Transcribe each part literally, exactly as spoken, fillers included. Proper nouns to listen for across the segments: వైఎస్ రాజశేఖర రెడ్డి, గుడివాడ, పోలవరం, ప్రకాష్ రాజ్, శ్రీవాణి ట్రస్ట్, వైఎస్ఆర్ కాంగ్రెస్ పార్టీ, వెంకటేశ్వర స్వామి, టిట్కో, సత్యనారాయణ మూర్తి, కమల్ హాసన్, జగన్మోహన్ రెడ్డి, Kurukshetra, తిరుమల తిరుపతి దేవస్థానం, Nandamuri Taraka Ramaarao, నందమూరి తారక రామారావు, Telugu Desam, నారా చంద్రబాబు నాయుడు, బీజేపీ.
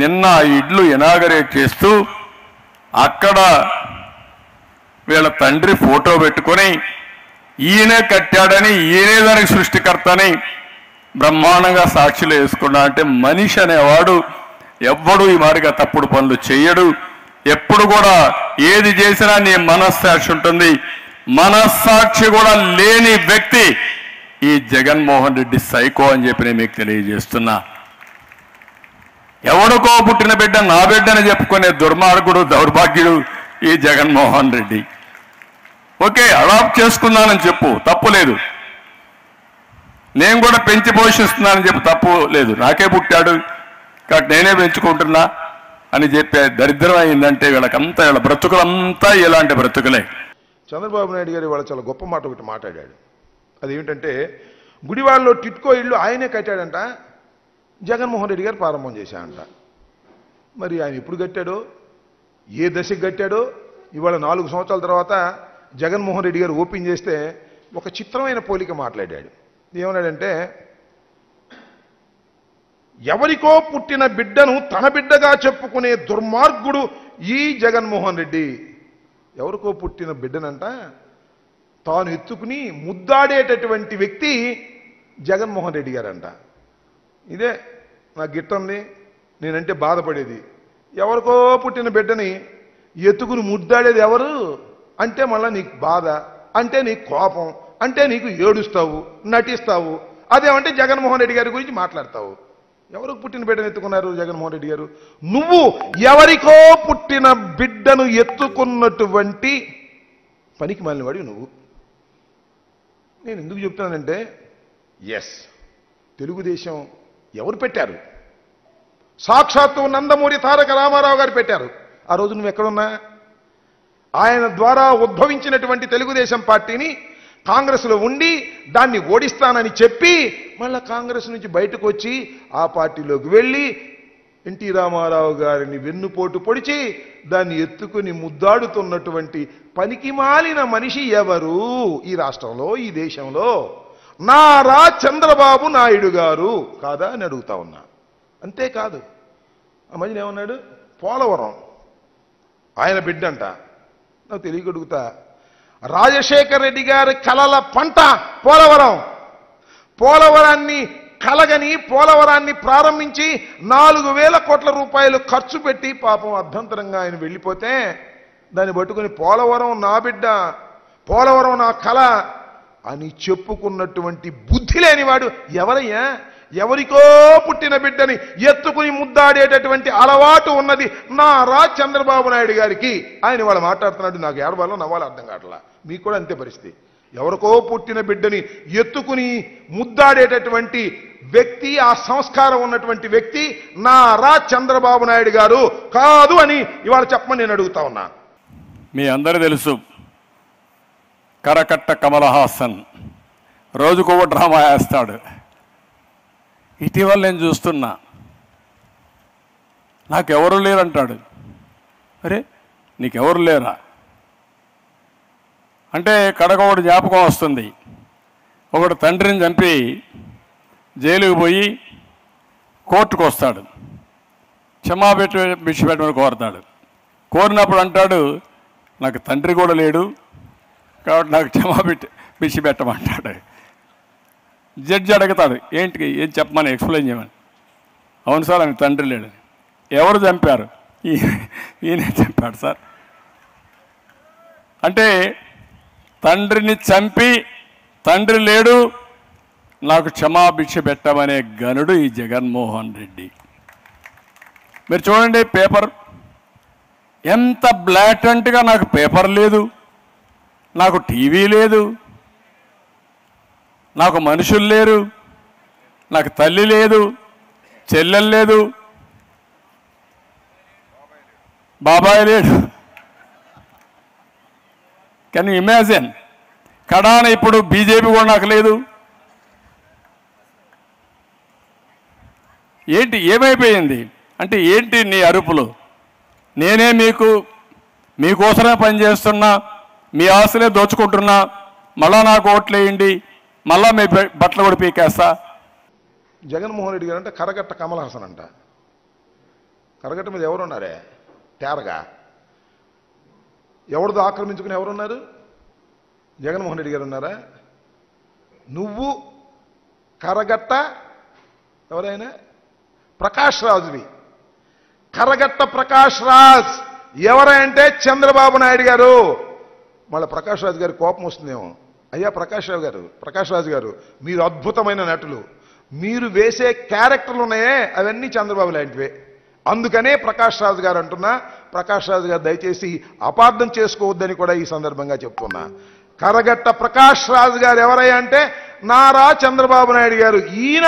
నిన్న ఇడ్లు ఇనాగరేట్ చేస్తూ అక్కడ వీళ్ళ తండ్రి ఫోటో పెట్టుకొని ఈయనే కట్టాడని ఈయనే దానికి సృష్టికర్తని బ్రహ్మాండంగా సాక్షులు వేసుకున్నా అంటే మనిషి అనేవాడు ఎవ్వడు ఈ మారిగా తప్పుడు పనులు చేయడు. ఎప్పుడు కూడా ఏది చేసినా నీ మనస్సాక్షి ఉంటుంది. మనస్సాక్షి కూడా లేని వ్యక్తి ఈ జగన్మోహన్ రెడ్డి సైకో అని చెప్పి నేను మీకు తెలియజేస్తున్నా. ఎవడికో పుట్టిన బిడ్డ నా బిడ్డని చెప్పుకునే దుర్మార్గుడు దౌర్భాగ్యుడు ఈ జగన్మోహన్ రెడ్డి. ఓకే, అడాప్ట్ చేసుకున్నానని చెప్పు, తప్పు లేదు. నేను కూడా పెంచి పోషిస్తున్నానని చెప్పు, తప్పు లేదు. నాకే పుట్టాడు కాబట్టి నేనే పెంచుకుంటున్నా అని చెప్పే దరిద్రం అయిందంటే వీళ్ళకంతా వీళ్ళ బ్రతుకులంతా ఇలాంటి బ్రతుకులే. చంద్రబాబు నాయుడు గారు ఇవాళ చాలా గొప్ప మాట ఒకటి మాట్లాడాడు. అదేమిటంటే గుడివాడలో టిట్కో ఇల్లు ఆయనే కట్టాడంట, జగన్మోహన్ రెడ్డి గారు ప్రారంభం చేశాడంట. మరి ఆయన ఎప్పుడు కట్టాడో, ఏ దశకు కట్టాడో ఇవాళ నాలుగు సంవత్సరాల తర్వాత జగన్మోహన్ రెడ్డి గారు ఓపెన్ చేస్తే ఒక చిత్రమైన పోలిక మాట్లాడాడు. ఏమన్నాడంటే ఎవరికో పుట్టిన బిడ్డను తన బిడ్డగా చెప్పుకునే దుర్మార్గుడు ఈ జగన్మోహన్ రెడ్డి. ఎవరికో పుట్టిన బిడ్డనంట తాను ఎత్తుకుని ముద్దాడేటటువంటి వ్యక్తి జగన్మోహన్ రెడ్డి గారంట. ఇదే నా గిట్టంది, నేనంటే బాధపడేది. ఎవరికో పుట్టిన బిడ్డని ఎత్తుకుని ముద్దాడేది ఎవరు అంటే మళ్ళీ నీకు బాధ, అంటే నీకు కోపం, అంటే నీకు ఏడుస్తావు, నటిస్తావు, అదేమంటే జగన్మోహన్ రెడ్డి గారి గురించి మాట్లాడతావు. ఎవరికి పుట్టిన బిడ్డను ఎత్తుకున్నారు జగన్మోహన్ రెడ్డి గారు? నువ్వు ఎవరికో పుట్టిన బిడ్డను ఎత్తుకున్నటువంటి పనికి మాలినవాడివి నువ్వు. నేను ఎందుకు చెప్తున్నానంటే, ఎస్, తెలుగుదేశం ఎవరు పెట్టారు? సాక్షాత్తు నందమూరి తారక రామారావు గారు పెట్టారు. ఆ రోజు నువ్వు ఎక్కడున్నా? ఆయన ద్వారా ఉద్భవించినటువంటి తెలుగుదేశం పార్టీని కాంగ్రెస్లో ఉండి దాన్ని ఓడిస్తానని చెప్పి మళ్ళా కాంగ్రెస్ నుంచి బయటకు వచ్చి ఆ పార్టీలోకి వెళ్ళి ఎన్టీ రామారావు గారిని వెన్నుపోటు పొడిచి దాన్ని ఎత్తుకుని ముద్దాడుతున్నటువంటి పనికి మాలిన మనిషి ఎవరు ఈ రాష్ట్రంలో, ఈ దేశంలో? నారా చంద్రబాబు నాయుడు గారు కాదా అని అడుగుతా ఉన్నా. అంతేకాదు, ఆ మధ్యన ఏమన్నాడు? పోలవరం ఆయన బిడ్డంట. నాకు తెలియగడుగుతా, రాజశేఖర్ రెడ్డి గారి కలల పంట పోలవరం. పోలవరాన్ని కలగని పోలవరాన్ని ప్రారంభించి నాలుగు వేల కోట్ల రూపాయలు ఖర్చు పెట్టి పాపం అభ్యంతరంగా ఆయన వెళ్ళిపోతే దాన్ని పట్టుకుని పోలవరం నా బిడ్డ, పోలవరం నా కళ అని చెప్పుకున్నటువంటి బుద్ధి లేనివాడు ఎవరయ్యా? ఎవరికో పుట్టిన బిడ్డని ఎత్తుకుని ముద్దాడేటటువంటి అలవాటు ఉన్నది నారా చంద్రబాబు నాయుడు గారికి. ఆయన ఇవాళ మాట్లాడుతున్నాడు, నాకు ఏడవాలో నవ్వాలో అర్థం కావట్లా. మీకు కూడా అంతే పరిస్థితి. ఎవరికో పుట్టిన బిడ్డని ఎత్తుకుని ముద్దాడేటటువంటి వ్యక్తి, ఆ సంస్కారం ఉన్నటువంటి వ్యక్తి నారా చంద్రబాబు నాయుడు గారు కాదు అని ఇవాళ చెప్పమని నేను అడుగుతా ఉన్నా. మీ అందరూ తెలుసు, కరకట్ట కమల్ హాసన్ రోజుకో డ్రామా వేస్తాడు. ఇటీవల నేను చూస్తున్నా, నాకెవరు లేరంటాడు. అరే, నీకెవరు లేరా అంటే కడక ఒకటి జ్ఞాపకం వస్తుంది. ఒకడు తండ్రిని చంపి జైలుకి పోయి కోర్టుకు వస్తాడు, క్షమాపెట్టి విడిచిపెట్టమని కోరుతాడు. కోరినప్పుడు అంటాడు, నాకు తండ్రి కూడా లేడు కాబట్టి నాకు క్షమాపెట్టి విడిచిపెట్టమంటాడు. జడ్జి అడుగుతాడు, ఏంటి ఏం చెప్పమని, ఎక్స్ప్లెయిన్ చేయమని. అవును సార్, ఆయన తండ్రి లేడు. ఎవరు చంపారు? ఈయనే చంపాడు సార్. అంటే తండ్రిని చంపి తండ్రి లేడు, నాకు క్షమాభిక్ష పెట్టమనే గనుడు ఈ జగన్మోహన్ రెడ్డి. మీరు చూడండి పేపర్, ఎంత బ్లాటెంట్గా నాకు పేపర్ లేదు, నాకు టీవీ లేదు, నాకు మనుషులు లేరు, నాకు తల్లి లేదు, చెల్లెలు లేదు, బాబాయ్ లేడు. Can you imagine? కడాన ఇప్పుడు బీజేపీ కూడా నాకు లేదు. ఏంటి ఏమైపోయింది అంటే, ఏంటి నీ అరుపులు? నేనే మీకు మీకోసమే పనిచేస్తున్నా, మీ ఆశలే దోచుకుంటున్నా, మళ్ళా నాకు ఓట్లు వేయండి, మళ్ళా మీ బట్టలు కూడా పీకేస్తా. జగన్మోహన్ రెడ్డి గారు అంటే కరగట్ట కమల్ హాసన్ అంట. కరగట మీద ఎవరు ఉన్నారే? తేరగా ఎవరిదో ఆక్రమించుకుని ఎవరు ఉన్నారు? జగన్మోహన్ రెడ్డి గారు ఉన్నారా? నువ్వు కరగట్ట ఎవరైనా ప్రకాష్ రాజువి. కరగట్ట ప్రకాష్ రాజ్ ఎవరంటే చంద్రబాబు నాయుడు గారు. మళ్ళీ ప్రకాష్ రాజు గారి కోపం వస్తుందేమో, అయ్యా ప్రకాష్ రావు గారు ప్రకాష్ రాజు గారు మీరు అద్భుతమైన నటులు, మీరు వేసే క్యారెక్టర్లు ఉన్నాయే అవన్నీ చంద్రబాబు లాంటివే, అందుకనే ప్రకాష్ రాజు గారు అంటున్నా. ప్రకాష్ రాజు గారు దయచేసి అపార్థం చేసుకోవద్దని కూడా ఈ సందర్భంగా చెప్తున్నా. కరగట్ట ప్రకాష్ రాజు గారు ఎవరయ్యా అంటే నారా చంద్రబాబు నాయుడు గారు. ఈయన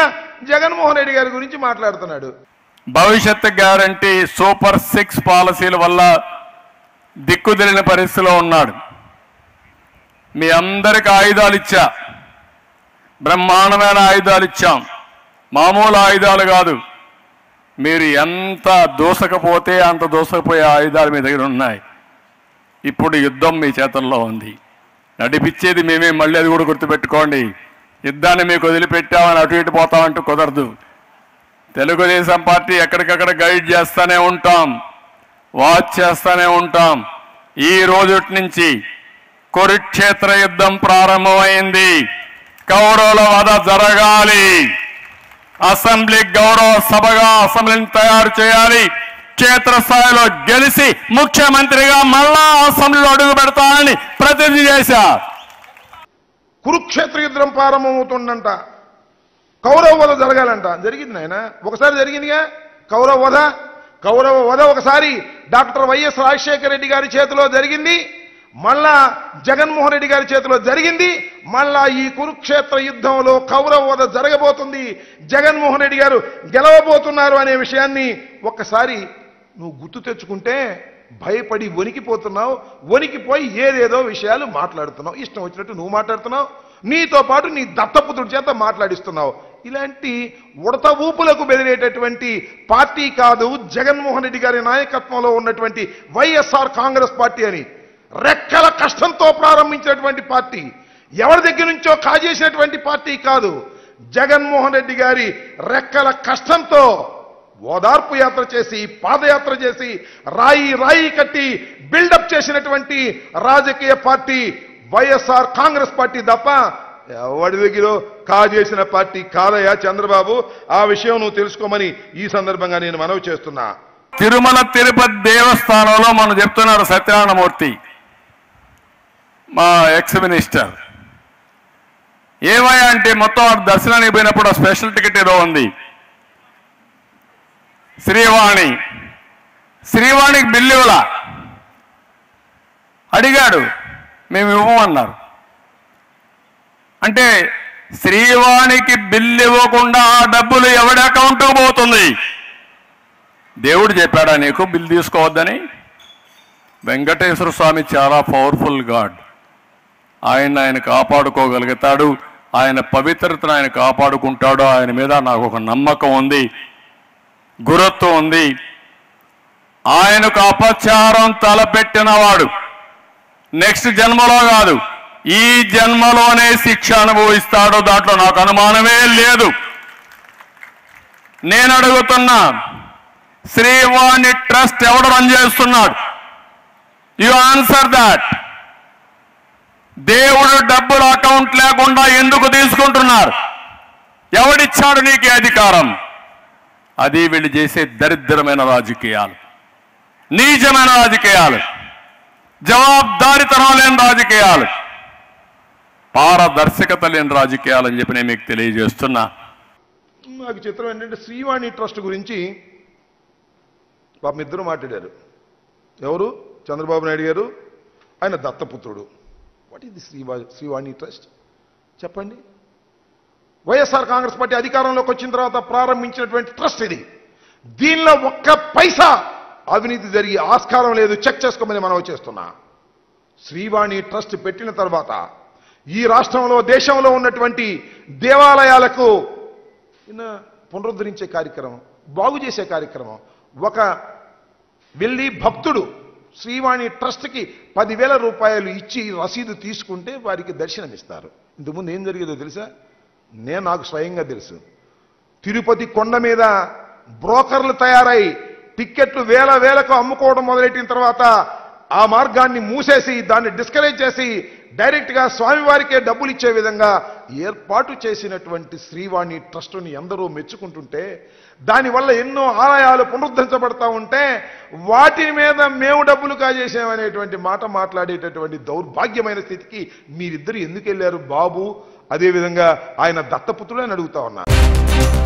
జగన్మోహన్ రెడ్డి గారి గురించి మాట్లాడుతున్నాడు. భవిష్యత్ గ్యారంటీ సూపర్ సిక్స్ పాలసీల వల్ల దిక్కుదిలిన పరిస్థితిలో ఉన్నాడు. మీ అందరికి ఆయుధాలు ఇచ్చా, బ్రహ్మాండమైన ఆయుధాలు ఇచ్చాం, మామూలు ఆయుధాలు కాదు. మీరు ఎంత దూసకపోతే అంత దూసకపోయే ఆయుధాలు మీ దగ్గర ఉన్నాయి. ఇప్పుడు యుద్ధం మీ చేతుల్లో ఉంది, నడిపించేది మేమే. మళ్ళీ అది కూడా గుర్తుపెట్టుకోండి, యుద్ధాన్ని మీకు వదిలిపెట్టామని అటు ఇటు పోతామంటూ కుదరదు. తెలుగుదేశం పార్టీ ఎక్కడికక్కడ గైడ్ చేస్తూనే ఉంటాం, వాచ్ చేస్తూనే ఉంటాం. ఈ రోజు నుంచి కురుక్షేత్ర యుద్ధం ప్రారంభమైంది. కౌరవుల వద జరగాలి, అసెంబ్లీ గౌరవ సభగా అసెంబ్లీని తయారు చేయాలి, క్షేత్రస్థాయిలో గెలిచి ముఖ్యమంత్రిగా మళ్ళా అసెంబ్లీలో అడుగు పెడతానని ప్రతిజ్ఞ చేశా. కురుక్షేత్ర యుద్ధం ప్రారంభమవుతుందంట, కౌరవ వధ జరగాలంట. జరిగింది ఆయన ఒకసారి, జరిగిందిగా కౌరవ వధ. కౌరవ వధ ఒకసారి డాక్టర్ వైఎస్ రాజశేఖర రెడ్డి గారి చేతిలో జరిగింది, మళ్ళా జగన్మోహన్ రెడ్డి గారి చేతిలో జరిగింది, మళ్ళా ఈ కురుక్షేత్ర యుద్ధంలో కౌరవ వధ జరగబోతుంది, జగన్మోహన్ రెడ్డి గారు గెలవబోతున్నారు అనే విషయాన్ని ఒక్కసారి నువ్వు గుర్తు తెచ్చుకుంటే భయపడి వణికిపోతున్నావు. వణికిపోయి ఏదేదో విషయాలు మాట్లాడుతున్నావు, ఇష్టం వచ్చినట్టు నువ్వు మాట్లాడుతున్నావు, నీతో పాటు నీ దత్తపుత్రుడి చేత మాట్లాడిస్తున్నావు. ఇలాంటి ఉడత ఊపులకు బెదిరేటటువంటి పార్టీ కాదు జగన్మోహన్ రెడ్డి గారి నాయకత్వంలో ఉన్నటువంటి వైఎస్ఆర్ కాంగ్రెస్ పార్టీ అని. రెక్కల కష్టంతో ప్రారంభించినటువంటి పార్టీ, ఎవరి దగ్గర నుంచో కాజేసినటువంటి పార్టీ కాదు. జగన్మోహన్ రెడ్డి గారి రెక్కల కష్టంతో ఓదార్పు యాత్ర చేసి, పాదయాత్ర చేసి, రాయి రాయి కట్టి బిల్డప్ చేసినటువంటి రాజకీయ పార్టీ వైఎస్ఆర్ కాంగ్రెస్ పార్టీ తప్ప ఎవరి దగ్గర కాజేసిన పార్టీ కాదయ్యా చంద్రబాబు. ఆ విషయం నువ్వు తెలుసుకోమని ఈ సందర్భంగా నేను మనవి చేస్తున్నా. తిరుమల తిరుపతి దేవస్థానంలో మనం చెప్తున్నారు, సత్యనారాయణ మూర్తి మా ఎక్స్ మినిస్టర్ ఏమయ్యా అంటే, మొత్తం దర్శనానికి పోయినప్పుడు స్పెషల్ టికెట్ ఏదో ఉంది, శ్రీవాణి శ్రీవాణికి బిల్లు ఇవ్వలా, అడిగాడు మేము ఇవ్వమన్నారు. అంటే శ్రీవాణికి బిల్లు ఇవ్వకుండా ఆ డబ్బులు ఎవడి అకౌంట్కు పోతుంది? దేవుడు చెప్పాడా నీకు బిల్లు తీసుకోవద్దని? వెంకటేశ్వర స్వామి చాలా పవర్ఫుల్ గాడ్, ఆయన ఆయన కాపాడుకోగలుగుతాడు, ఆయన పవిత్రతను ఆయన కాపాడుకుంటాడు. ఆయన మీద నాకు ఒక నమ్మకం ఉంది, గురుత్వం ఉంది. ఆయనకు అపచారం తలపెట్టినవాడు నెక్స్ట్ జన్మలో కాదు ఈ జన్మలోనే శిక్ష అనుభవిస్తాడు, దాంట్లో నాకు అనుమానమే లేదు. నేను అడుగుతున్నా, శ్రీవాణి ట్రస్ట్ ఎవడు రన్ చేస్తున్నాడు? You answer that. దేవుడు డబ్బులు అకౌంట్ లేకుండా ఎందుకు తీసుకుంటున్నారు? ఎవడిచ్చాడు నీకే అధికారం? అది వీళ్ళు చేసే దరిద్రమైన రాజకీయాలు, నీచమైన రాజకీయాలు, జవాబుదారితనం లేని రాజకీయాలు, పారదర్శకత లేని రాజకీయాలు అని చెప్పి నేను మీకు తెలియజేస్తున్నా. నాకు చిత్రం ఏంటంటే, శ్రీవాణి ట్రస్ట్ గురించి పాపమిద్దరూ మాట్లాడారు. ఎవరు? చంద్రబాబు నాయుడు గారు, ఆయన దత్తపుత్రుడు. What is the Sriva శ్రీవాణి ట్రస్ట్ చెప్పండి. వైఎస్ఆర్ కాంగ్రెస్ పార్టీ అధికారంలోకి వచ్చిన తర్వాత ప్రారంభించినటువంటి ట్రస్ట్ ఇది. దీనిలో ఒక్క పైసా అవినీతి జరిగే ఆస్కారం లేదు, చెక్ చేసుకోమని మనం చేస్తున్నా. శ్రీవాణి ట్రస్ట్ పెట్టిన తర్వాత ఈ రాష్ట్రంలో, దేశంలో ఉన్నటువంటి దేవాలయాలకు పునరుద్ధరించే కార్యక్రమం, బాగు చేసే కార్యక్రమం. ఒక వెళ్ళి భక్తుడు శ్రీవాణి ట్రస్ట్కి పదివేల రూపాయలు ఇచ్చి రసీదు తీసుకుంటే వారికి దర్శనమిస్తారు. ఇంతకుముందు ఏం జరిగేదో తెలుసా? నేను నాకు స్వయంగా తెలుసు. తిరుపతి కొండ మీద బ్రోకర్లు తయారై టికెట్లు వేల వేలకు అమ్ముకోవడం మొదలైన తర్వాత ఆ మార్గాన్ని మూసేసి దాన్ని డిస్కరేజ్ చేసి డైరెక్ట్ గా స్వామివారికే డబ్బులు ఇచ్చే విధంగా ఏర్పాటు చేసినటువంటి శ్రీవాణి ట్రస్ట్ని అందరూ మెచ్చుకుంటుంటే దాని వల్ల ఎన్నో ఆలయాలు పునరుద్ధరించబడతా ఉంటే వాటి మీద మేము డబ్బులు కాజేసామనేటువంటి మాట మాట్లాడేటటువంటి దౌర్భాగ్యమైన స్థితికి మీరిద్దరు ఎందుకు వెళ్ళారు బాబు? అదే విధంగా ఆయన దత్తపుత్రుడని అడుగుతా ఉన్నారు.